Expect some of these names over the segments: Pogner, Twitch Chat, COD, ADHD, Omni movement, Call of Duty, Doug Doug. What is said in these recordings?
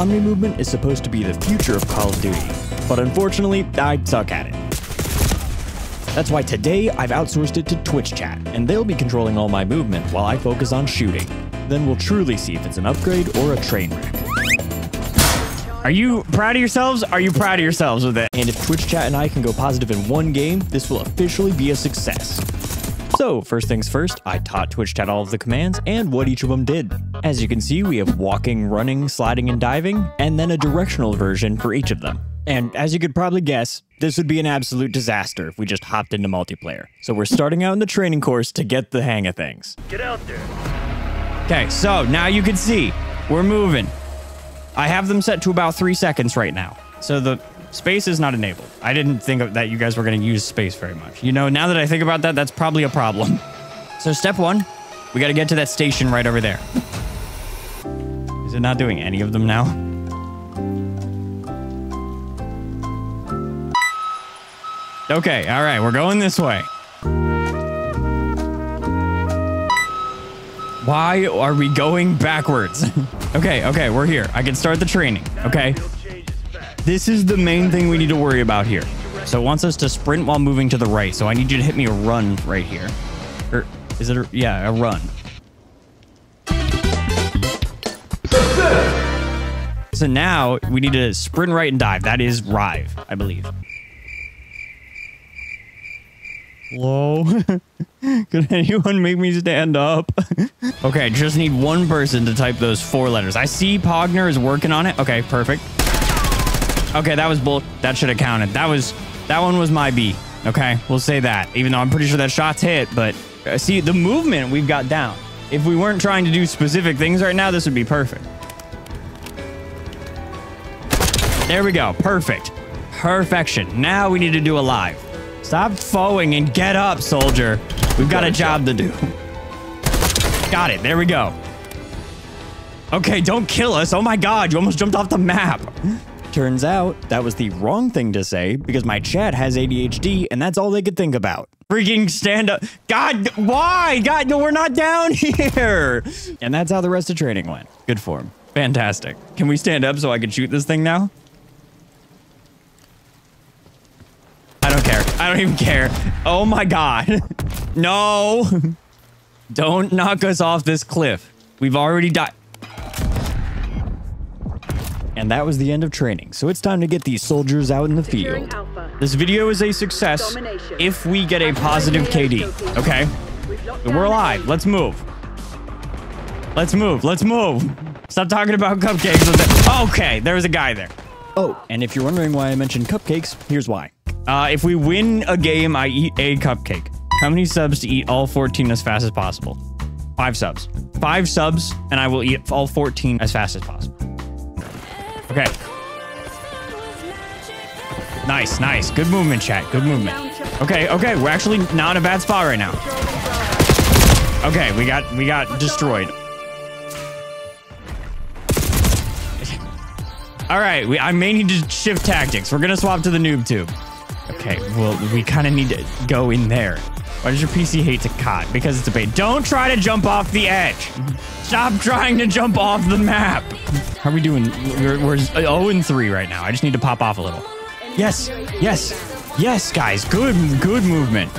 Omni movement is supposed to be the future of Call of Duty, but unfortunately, I suck at it. That's why today I've outsourced it to Twitch Chat, and they'll be controlling all my movement while I focus on shooting. Then we'll truly see if it's an upgrade or a train wreck. Are you proud of yourselves? Are you proud of yourselves with it? And if Twitch Chat and I can go positive in one game, this will officially be a success. So, first things first, I taught Twitch Chat all of the commands and what each of them did. As you can see, we have walking, running, sliding, and diving, and then a directional version for each of them. And as you could probably guess, this would be an absolute disaster if we just hopped into multiplayer. So we're starting out in the training course to get the hang of things. Get out there. Okay, so now you can see we're moving. I have them set to about 3 seconds right now. So the space is not enabled. I didn't think that you guys were going to use space very much. You know, now that I think about that, that's probably a problem. So step one, we got to get to that station right over there. Is it not doing any of them now? Okay, all right, we're going this way. Why are we going backwards? Okay, we're here. I can start the training, okay? This is the main thing we need to worry about here. So it wants us to sprint while moving to the right, so I need you to hit me a run right here. Or is it a, yeah, a run. So now we need to sprint right and dive. That is rive, I believe. Hello? Could anyone make me stand up? Okay, just need one person to type those 4 letters. I see Pogner is working on it. Okay, perfect. Okay, that was bull. That should have counted. That one was my B. Okay, we'll say that. Even though I'm pretty sure that shot's hit, but see the movement we've got down. If we weren't trying to do specific things right now, this would be perfect. There we go. Perfect. Perfection. Now we need to do a live. Stop foeing and get up, soldier. We've got a job to do. Got it. There we go. Okay, don't kill us. Oh my God, you almost jumped off the map. Turns out that was the wrong thing to say because my chat has ADHD and that's all they could think about. Freaking stand up. God, why? God, no, we're not down here. And that's how the rest of training went. Good form. Fantastic. Can we stand up so I can shoot this thing now? I don't even care. Oh my God. No. Don't knock us off this cliff. We've already died. And that was the end of training. So it's time to get these soldiers out in the field. This video is a success if we get a positive KD. Okay. We're alive. Let's move. Let's move. Let's move. Stop talking about cupcakes. Okay. There was a guy there. Oh, and if you're wondering why I mentioned cupcakes, here's why. If we win a game, I eat a cupcake. How many subs to eat all 14 as fast as possible? 5 subs. 5 subs, and I will eat all 14 as fast as possible. Okay. Nice, nice. Good movement, chat. Good movement. Okay. We're actually not in a bad spot right now. Okay, we got destroyed. All right, I may need to shift tactics. We're gonna swap to the noob tube. Okay, well, we kind of need to go in there. Why does your PC hate to COD? Because it's a bait. Don't try to jump off the edge. Stop trying to jump off the map. How are we doing? We're 0-3 right now. I just need to pop off a little. Yes, guys. Good movement.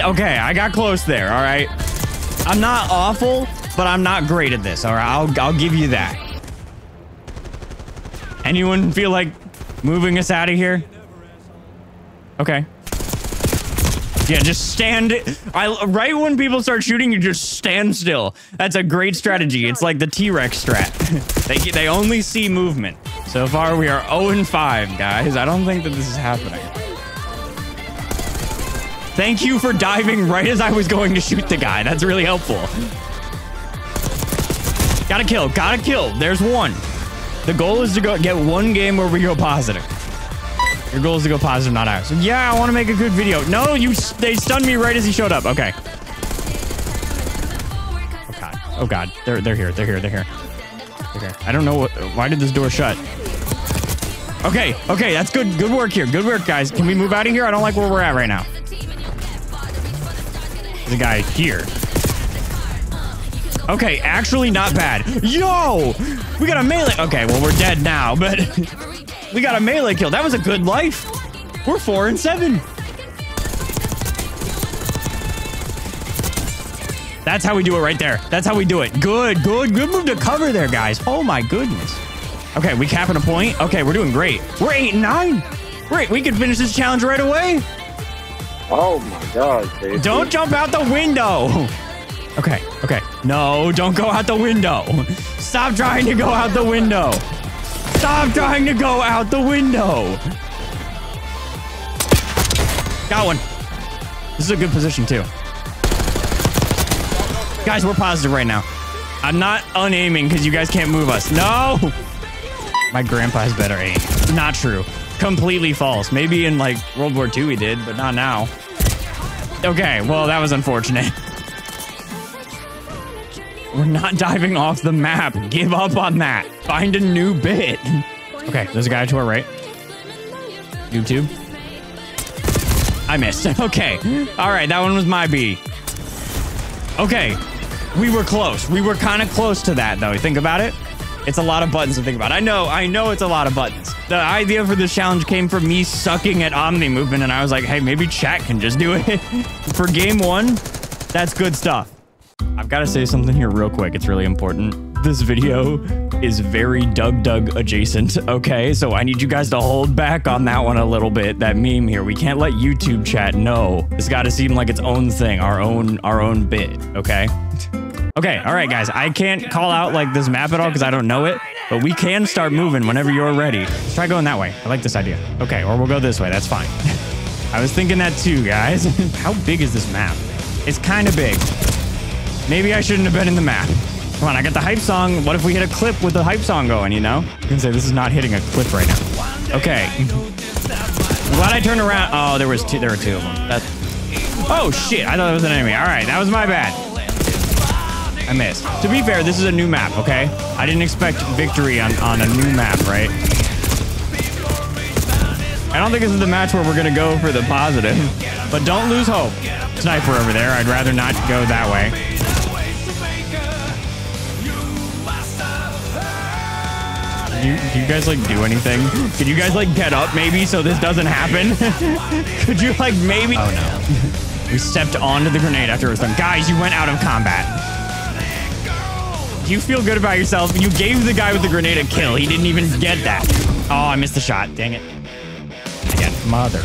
Okay, I got close there, all right? I'm not awful, but I'm not great at this, all right? I'll give you that. Anyone feel like moving us out of here? Okay. Yeah, just stand. Right when people start shooting, you just stand still. That's a great strategy. It's like the T-Rex strat. They only see movement. So far, we are 0-5, guys. I don't think that this is happening. Thank you for diving right as I was going to shoot the guy. That's really helpful. Gotta kill. There's one. The goal is to get one game where we go positive. Your goal is to go positive, not ours. Yeah, I want to make a good video. No, they stunned me right as he showed up. Okay. Oh God. They're here. Okay. I don't know why did this door shut? Okay. That's good. Good work here. Good work, guys. Can we move out of here? I don't like where we're at right now. There's a guy here. Okay, actually not bad. Yo! We got a melee. Okay, well, we're dead now, but we got a melee kill. That was a good life. We're 4 and 7. That's how we do it right there. That's how we do it. Good, good, good move to cover there, guys. Oh my goodness. Okay, we capping a point. Okay, we're doing great. We're 8 and 9. Great, we can finish this challenge right away. Oh my God, baby. Don't jump out the window. Okay, okay. No, don't go out the window. Stop trying to go out the window. Stop trying to go out the window. Got one. This is a good position too. Guys, we're positive right now. I'm not unaiming because you guys can't move us. No! My grandpa's better aim. Not true. Completely false. Maybe in like World War II we did, but not now. Okay, well, that was unfortunate. We're not diving off the map. Give up on that. Find a new bit. Okay, there's a guy to our right. YouTube. I missed. Okay. All right, that one was my B. Okay. We were close. We were kind of close to that, though. Think about it. It's a lot of buttons to think about. I know it's a lot of buttons. The idea for this challenge came from me sucking at Omni movement, and I was like, hey, maybe chat can just do it. For game one, that's good stuff. I've got to say something here real quick. It's really important. This video is very Doug Doug adjacent, okay? So I need you guys to hold back on that one a little bit, that meme here. We can't let YouTube chat know. It's got to seem like its own thing, our own bit, okay? Okay, all right, guys. I can't call out like this map at all because I don't know it, but we can start moving whenever you're ready. Let's try going that way. I like this idea. Okay, or we'll go this way. That's fine. I was thinking that too, guys. How big is this map? It's kind of big. Maybe I shouldn't have been in the map. Come on, I got the hype song. What if we hit a clip with the hype song going, you know? You can say this is not hitting a clip right now. Okay. I'm glad I turned around. Oh, there were two of them. That's... Oh, shit. I thought it was an enemy. All right, that was my bad. I missed. To be fair, this is a new map, okay? I didn't expect victory on a new map, right? I don't think this is the match where we're going to go for the positive, but don't lose hope. Sniper over there. I'd rather not go that way. Do you guys like do anything? Can you guys like get up maybe so this doesn't happen? Could you like maybe? Oh no. We stepped onto the grenade after it was done. Guys, you went out of combat. You feel good about yourself. You gave the guy with the grenade a kill. He didn't even get that. Oh, I missed the shot. Dang it. Again, mother.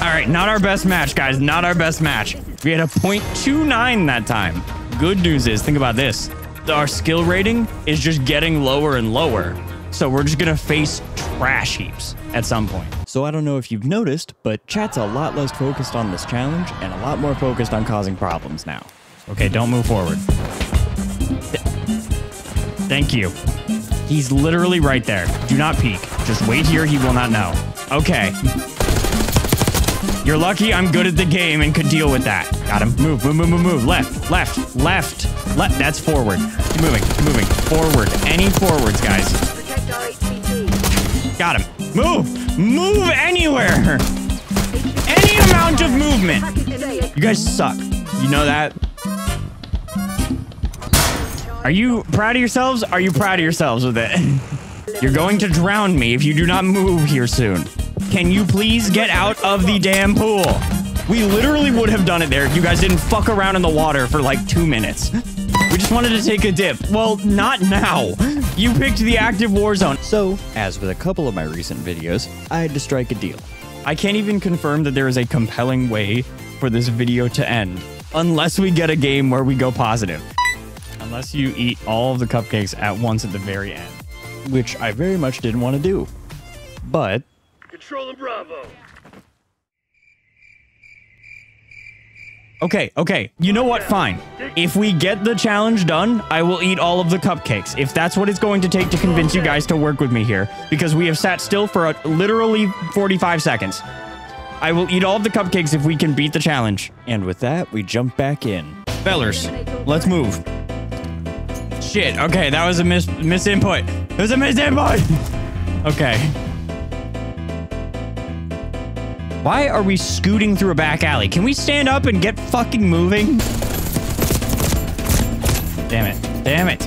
All right, not our best match, guys. Not our best match. We had a .29 that time. Good news is, think about this. Our skill rating is just getting lower and lower. So we're just gonna face trash heaps at some point. So I don't know if you've noticed, but chat's a lot less focused on this challenge and a lot more focused on causing problems now. Okay, don't move forward. Thank you. He's literally right there. Do not peek. Just wait here, he will not know. Okay. You're lucky I'm good at the game and could deal with that. Got him. Move, move, move, move, move. Left, left, left, left. That's forward. Keep moving, keep moving. Forward. Any forwards, guys. Got him. Move. Move anywhere. Any amount of movement. You guys suck. You know that? Are you proud of yourselves? Are you proud of yourselves with it? You're going to drown me if you do not move here soon. Can you please get out of the damn pool? We literally would have done it there if you guys didn't fuck around in the water for like 2 minutes. We just wanted to take a dip. Well, not now. You picked the active war zone. So, as with a couple of my recent videos, I had to strike a deal. I can't even confirm that there is a compelling way for this video to end, unless we get a game where we go positive. Unless you eat all of the cupcakes at once at the very end, which I very much didn't want to do. But... Control and Bravo. Okay, okay. You know what? Fine. If we get the challenge done, I will eat all of the cupcakes. If that's what it's going to take to convince you guys to work with me here, because we have sat still for literally 45 seconds. I will eat all of the cupcakes if we can beat the challenge. And with that, we jump back in. Fellers, let's move. Shit. Okay, that was a misinput. It was a misinput. Okay. Why are we scooting through a back alley? Can we stand up and get fucking moving? Damn it. Damn it.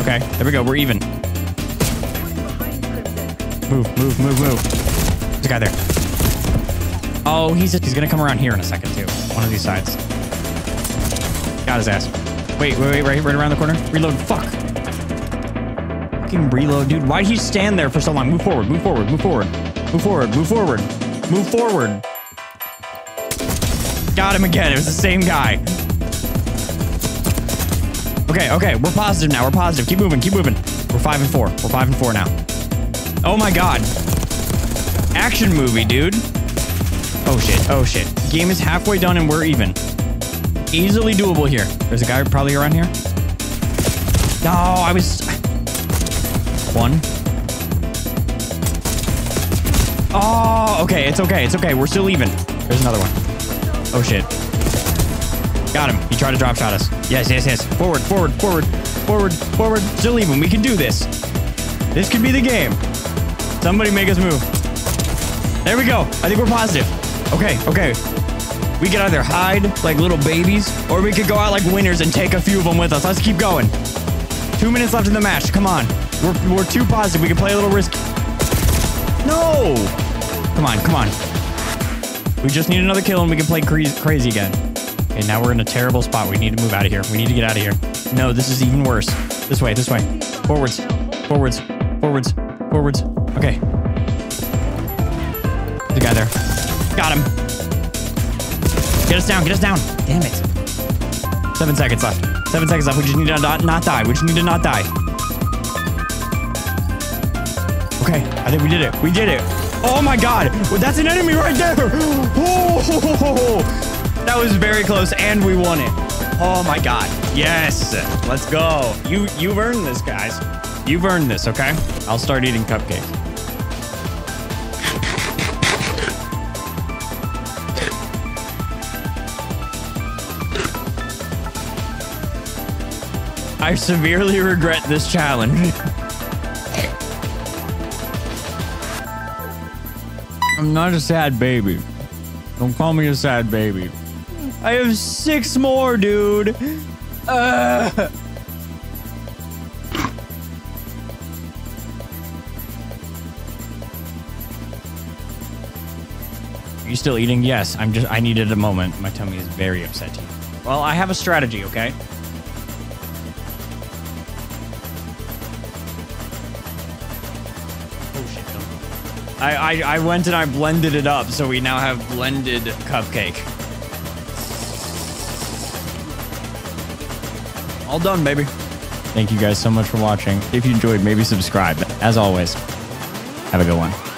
Okay, there we go. We're even. Move, move, move, move. There's a guy there. Oh, he's gonna come around here in a second, too. One of these sides. Got his ass. Wait, wait, wait, right around the corner. Reload. Fuck. Fucking reload, dude. Why'd you stand there for so long? Move forward, move forward, move forward. Move forward, move forward. Move forward. Got him again. It was the same guy. Okay, okay. We're positive now. We're positive. Keep moving, keep moving. We're 5 and 4. We're 5 and 4 now. Oh my god. Action movie, dude. Oh shit, oh shit. Game is halfway done and we're even. Easily doable here. There's a guy probably around here. No, I was... One. Oh, okay, it's okay, it's okay. We're still even. There's another one. Oh shit. Got him. He tried to drop shot us. Yes, yes, yes. Forward, forward, forward, forward, forward. Still even. We can do this. This could be the game. Somebody make us move. There we go. I think we're positive. Okay, okay. We could either hide like little babies, or we could go out like winners and take a few of them with us. Let's keep going. 2 minutes left in the match. Come on. We're too positive. We can play a little risky. No! Come on, come on. We just need another kill and we can play crazy again. Okay, now we're in a terrible spot. We need to move out of here. We need to get out of here. No, this is even worse. This way, this way. Forwards. Forwards. Forwards. Forwards. Okay. The guy there. Got him. Get us down, get us down. Damn it. 7 seconds left. 7 seconds left. We just need to not die. We just need to not die. Okay, I think we did it. We did it. Oh my god. Well, that's an enemy right there. Oh, that was very close and we won it. Oh my god. Yes. Let's go. You've earned this, guys. You've earned this, okay? I'll start eating cupcakes. I severely regret this challenge. I'm not a sad baby. Don't call me a sad baby. I have 6 more, dude. Are you still eating? Yes, I needed a moment. My tummy is very upset to you. Well, I have a strategy, okay? I went and I blended it up, so we now have blended cupcake. All done, baby. Thank you guys so much for watching. If you enjoyed, maybe subscribe. As always, have a good one.